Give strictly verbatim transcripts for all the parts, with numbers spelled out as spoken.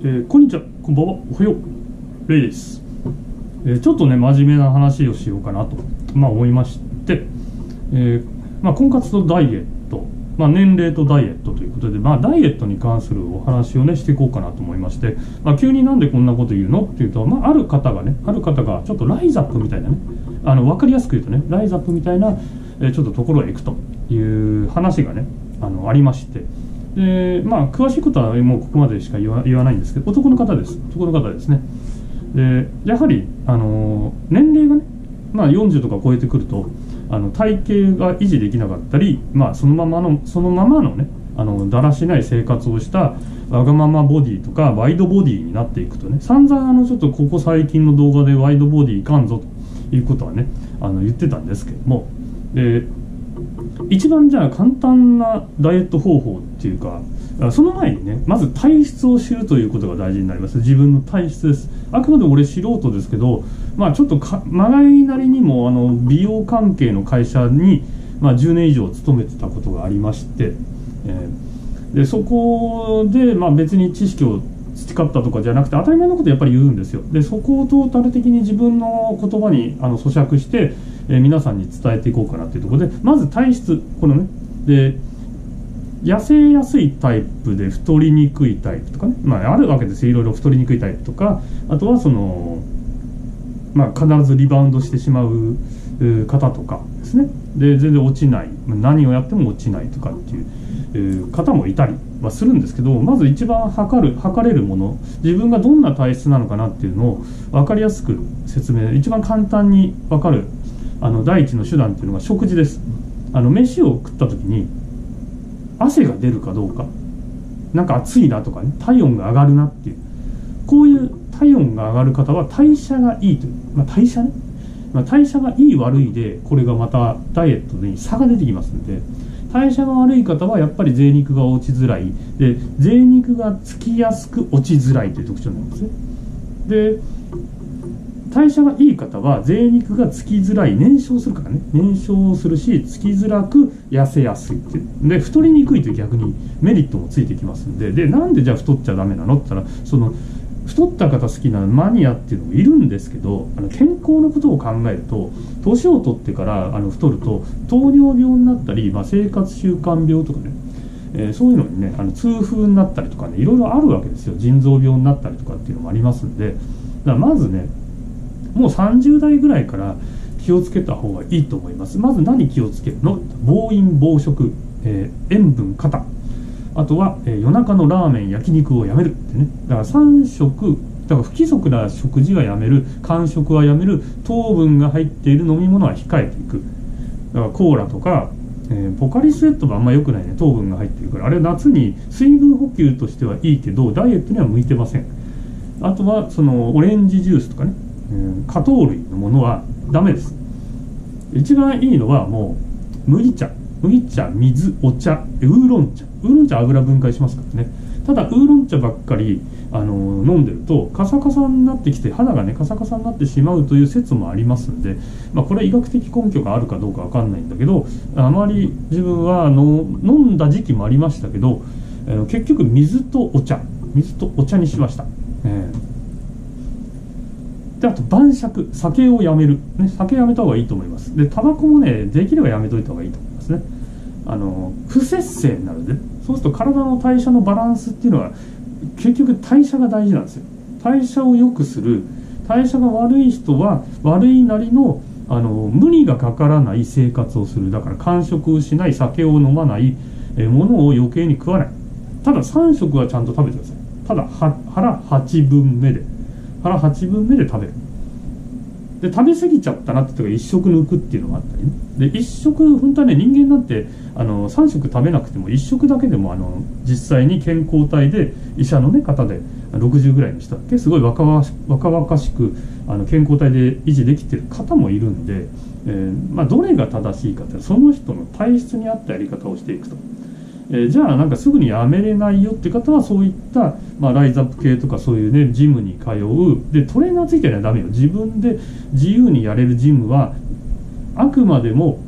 えー、こんにちは、こんばんは、おはよう、レイです、えー、ちょっとね真面目な話をしようかなと、まあ、思いまして、えーまあ、婚活とダイエット、まあ、年齢とダイエットということで、まあ、ダイエットに関するお話をねしていこうかなと思いまして、まあ、急になんでこんなこと言うのっていうと、まあ、ある方がねある方がちょっとライザップみたいなね、あの分かりやすく言うとねライザップみたいな、えー、ちょっとところへ行くという話がね あの、ありまして、でまあ、詳しいことはもうここまでしか言わ、言わないんですけど、男の方です男の方ですね。でやはり、あのー、年齢がね、まあ、よんじゅうとか超えてくるとあの体型が維持できなかったり、まあ、そのままのそのままのねあのだらしない生活をしたわがままボディとかワイドボディになっていくとね、散々あのちょっとここ最近の動画でワイドボディいかんぞということはねあの言ってたんですけども、で一番じゃあ簡単なダイエット方法っていうか、その前にねまず体質を知るということが大事になります。自分の体質です。あくまで俺素人ですけど、まあ、ちょっとかまがいなりにもあの美容関係の会社に、まあ、じゅうねん以上勤めてたことがありまして、えー、でそこで、まあ、別に知識を培ったとかじゃなくて当たり前のことやっぱり言うんですよ。でそこをトータル的に自分の言葉にあの咀嚼して、えー、皆さんに伝えていこうかなっていうところで、まず体質、このねで痩せやすいタイプで太りにくいタイプとかね、まあ、あるわけですよ。いろいろ太りにくいタイプとか、あとはその、まあ、必ずリバウンドしてしまう方とかですね。で全然落ちない、何をやっても落ちないとかっていう。方もいたりはするんですけど、まず一番測る測れるもの、自分がどんな体質なのかなっていうのを分かりやすく説明、一番簡単に分かるあの第一の手段っていうのが食事です。あの飯を食った時に汗が出るかどうか、なんか暑いなとかね、体温が上がるなっていう、こういう体温が上がる方は代謝がいいという、まあ、代謝ね、まあ、代謝がいい悪いでこれがまたダイエットに差が出てきますので、代謝が悪い方はやっぱり贅肉が落ちづらいで、贅肉がつきやすく落ちづらいという特徴なんですね。で代謝がいい方は贅肉がつきづらい、燃焼するからね、燃焼するしつきづらく痩せやすいっていうで、太りにくいという逆にメリットもついてきますんで、でなんでじゃあ太っちゃダメなのって言ったら、その太った方好きなマニアっていうのもいるんですけど、あの健康のことを考えると年を取ってからあの太ると糖尿病になったり、まあ、生活習慣病とかね、えー、そういうのにねあの痛風になったりとかね、いろいろあるわけですよ。腎臓病になったりとかっていうのもありますんで、だからまずねもうさんじゅう代ぐらいから気をつけた方がいいと思います。まず何気をつけるの？暴飲暴食、えー、塩分過多、あとは、えー、夜中のラーメン焼肉をやめるってね。だからさん食、だから不規則な食事はやめる、間食はやめる、糖分が入っている飲み物は控えていく。だからコーラとか、えー、ポカリスエットがあんま良くないね、糖分が入っているから。あれ夏に水分補給としてはいいけどダイエットには向いてません。あとはそのオレンジジュースとかね、えー、果糖類のものはダメです。一番いいのはもう麦茶、麦茶、水、お茶、ウーロン茶。ウーロン茶は油分解しますからね。ただウーロン茶ばっかりあの飲んでるとカサカサになってきて、肌がねカサカサになってしまうという説もありますんで、まあ、これ医学的根拠があるかどうかわかんないんだけど、あまり自分はあの飲んだ時期もありましたけど、えー、結局水とお茶水とお茶にしました、えー、であと晩酌、酒をやめる、ね、酒やめた方がいいと思います。でタバコもねできればやめといた方がいいと思いますね。あの不節制になるで、そうすると体の代謝のバランスっていうのは結局代謝が大事なんですよ。代謝を良くする、代謝が悪い人は悪いなりの、あの無理がかからない生活をする。だから間食をしない、酒を飲まない、えものを余計に食わない。たださん食はちゃんと食べてください。ただは腹はちぶんめで腹はちぶんめで食べる。で食べ過ぎちゃったなってとかいっ食抜くっていうのがあったりね。でいっ食本当はね人間なんてあのさん食食べなくてもいっ食だけでもあの実際に健康体で医者の、ね、方でろくじゅうぐらいの人だっけ、すごい若々し、若々しくあの健康体で維持できてる方もいるんで、えーまあ、どれが正しいかってその人の体質に合ったやり方をしていくと。えー、じゃあなんかすぐにやめれないよって方はそういった、まあ、ライズアップ系とかそういうねジムに通うで、トレーナーついてないとダメよ。自分で自由にやれるジムはあくまでも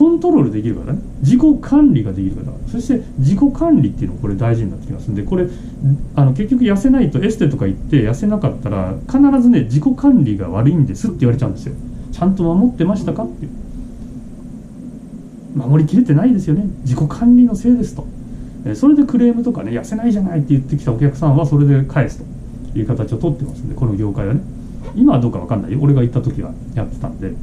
コントロールできるからね、自己管理ができるから、そして自己管理っていうのがこれ大事になってきますんで、これあの結局痩せないとエステとか行って痩せなかったら必ずね自己管理が悪いんですって言われちゃうんですよ。ちゃんと守ってましたかっていう、守りきれてないですよね、自己管理のせいですと。それでクレームとかね、痩せないじゃないって言ってきたお客さんはそれで返すという形を取ってますんで、この業界はね。今はどうかわかんないよ、俺が行った時はやってたんで。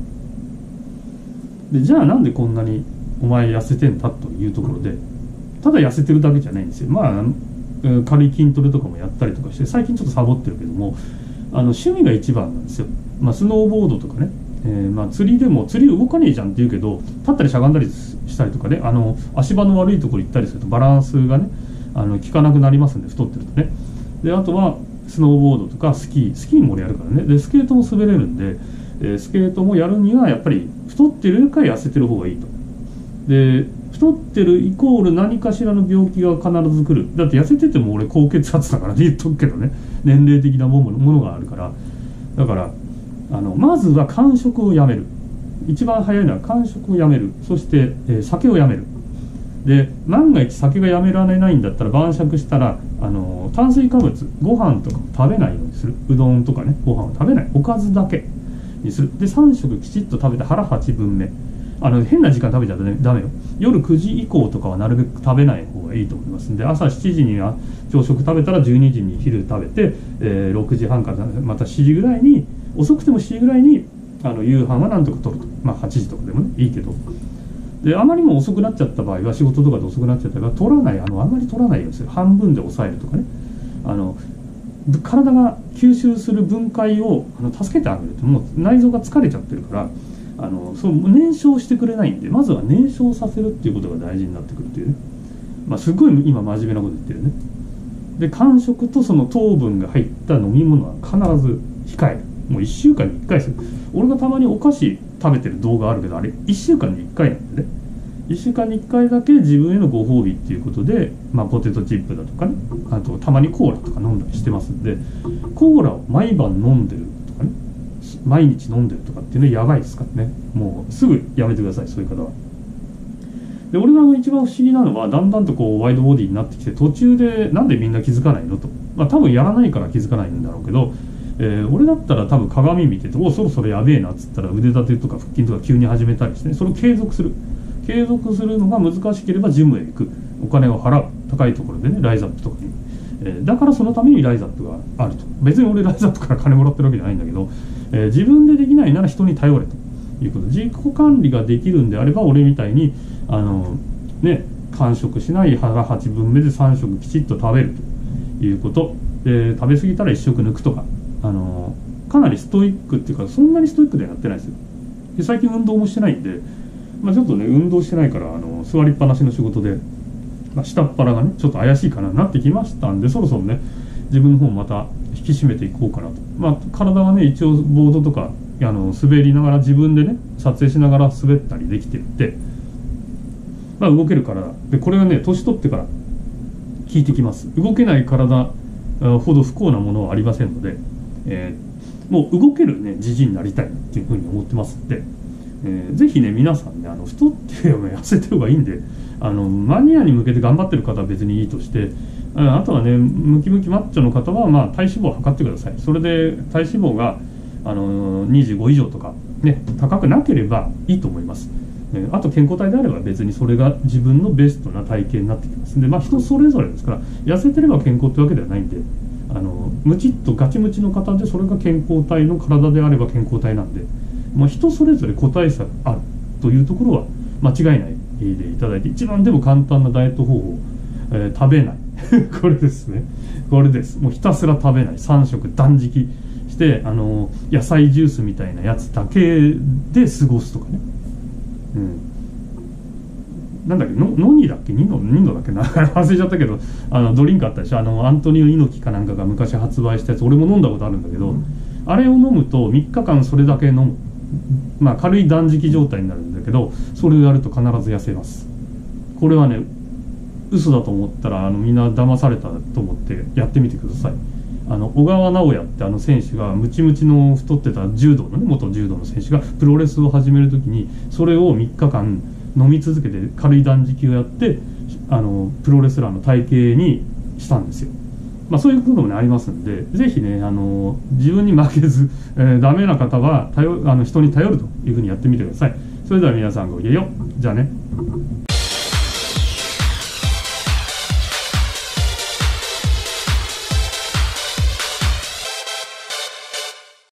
でじゃあなんでこんなにお前痩せてんだというところで、ただ痩せてるだけじゃないんですよ。まあ軽い筋トレとかもやったりとかして、最近ちょっとサボってるけども、あの趣味が一番なんですよ。まあ、スノーボードとかね、えー、まあ釣りでも釣り動かねえじゃんって言うけど、立ったりしゃがんだりしたりとかね、あの足場の悪いところ行ったりするとバランスがねあの効かなくなりますんで、太ってるとね。であとはスノーボードとかスキー、スキーも俺やるからね。でスケートも滑れるんで、えー、スケートもやるにはやっぱり太ってるか痩せてる方がいいと。で太ってるイコール何かしらの病気が必ず来る。だって痩せてても俺高血圧だからね、言っとくけどね、年齢的なもの、ものがあるから。だからあのまずは間食をやめる、一番早いのは間食をやめる、そして、えー、酒をやめる。で万が一酒がやめられないんだったら、晩酌したらあの炭水化物、ご飯とかも食べないようにする、うどんとかねご飯を食べない、おかずだけにする。でさん食きちっと食べて腹はちぶんめ、あの変な時間食べちゃダメよ。夜くじ以降とかはなるべく食べない方がいいと思いますんで、朝しちじには朝食食べたらじゅうにじに昼食べて、えー、ろくじはんからまたしちじぐらいに、遅くてもしちじぐらいにあの夕飯はなんとかとる、まあ、はちじとかでも、ね、いいけど。であまりも遅くなっちゃった場合は、仕事とかで遅くなっちゃった場合は取らない、あのあまり取らないようにする、半分で抑えるとかね、あの体が吸収する分解をあの助けてあげると。もう内臓が疲れちゃってるからあのそう燃焼してくれないんで、まずは燃焼させるっていうことが大事になってくるというね、まあ、すごい今真面目なこと言ってるね。で間食とその糖分が入った飲み物は必ず控える、もういっしゅうかんにいっかいする。俺がたまにお菓子食べてる動画あるけど、あれいっしゅうかんにいっかいなんでね、いっしゅうかんにいっかいだけ自分へのご褒美っていうことで、まあ、ポテトチップだとかね、あとたまにコーラとか飲んだりしてますんで、コーラを毎晩飲んでるとかね、毎日飲んでるとかっていうのはやばいですからね、もうすぐやめてください、そういう方は。で俺が一番不思議なのは、だんだんとこうワイドボディになってきて、途中でなんでみんな気づかないのと、まあ、多分やらないから気づかないんだろうけど、えー、俺だったら多分鏡見てて、おそろそろやべえなっつったら腕立てとか腹筋とか急に始めたりして、ね、それを継続する。継続するのが難しければジムへ行く、お金を払う、高いところでね、ライザップとかに、えー、だからそのためにライザップがあると。別に俺ライザップから金もらってるわけじゃないんだけど、えー、自分でできないなら人に頼れということ。自己管理ができるんであれば、俺みたいにあのね間食しない、腹はちぶんめでさん食きちっと食べるということ。で食べ過ぎたらいっ食抜くとか、あのかなりストイックっていうか、そんなにストイックではやってないですよ。で最近運動もしてないんで、まあ、ちょっとね運動してないから、あの座りっぱなしの仕事で、まあ、下っ腹がねちょっと怪しいかななってきましたんで、そろそろね自分の方また引き締めていこうかなと。まあ、体はね一応ボードとかあの滑りながら、自分でね撮影しながら滑ったりできてるんで、まあ、動ける体で、これはね年取ってから効いてきます。動けない体ほど不幸なものはありませんので、えー、もう動けるねじじいになりたいっていうふうに思ってますんで。えー、ぜひね皆さんね、あの太ってよりも痩せてる方がいいんで、あのマニアに向けて頑張ってる方は別にいいとして、 あ, あとはねムキムキマッチョの方は、まあ、体脂肪を測ってください。それで体脂肪が、あのー、にじゅうごいじょうとか、ね、高くなければいいと思います、えー、あと健康体であれば別にそれが自分のベストな体型になってきますんで、まあ、人それぞれですから、痩せてれば健康ってわけではないんで、あのー、ムチッとガチムチの方でそれが健康体の体であれば健康体なんで、まあ、人それぞれ個体差があるというところは間違いないでいただいて、一番でも簡単なダイエット方法、えー、食べないこれですね、これです。もうひたすら食べない、さん食断食して、あのー、野菜ジュースみたいなやつだけで過ごすとかね、うん、なんだっけののにだっけにのにのだっけな忘れちゃったけど、あのドリンクあったでしょ、あのアントニオ猪木かなんかが昔発売したやつ、俺も飲んだことあるんだけど、あれを飲むとみっかかんそれだけ飲む、まあ、軽い断食状態になるんだけど、それをやると必ず痩せます。これはね嘘だと思ったら、あのみんな騙されたと思ってやってみてください。あの小川直也ってあの選手が、ムチムチの太ってた柔道のね元柔道の選手がプロレスを始めるときに、それをみっかかん飲み続けて軽い断食をやってあのプロレスラーの体型にしたんですよ。まあ、そういうことも、ね、ありますんで、ぜひねあの自分に負けず、えー、ダメな方は頼あの人に頼るというふうにやってみてください。それでは皆さんごきげんよう。じゃあね。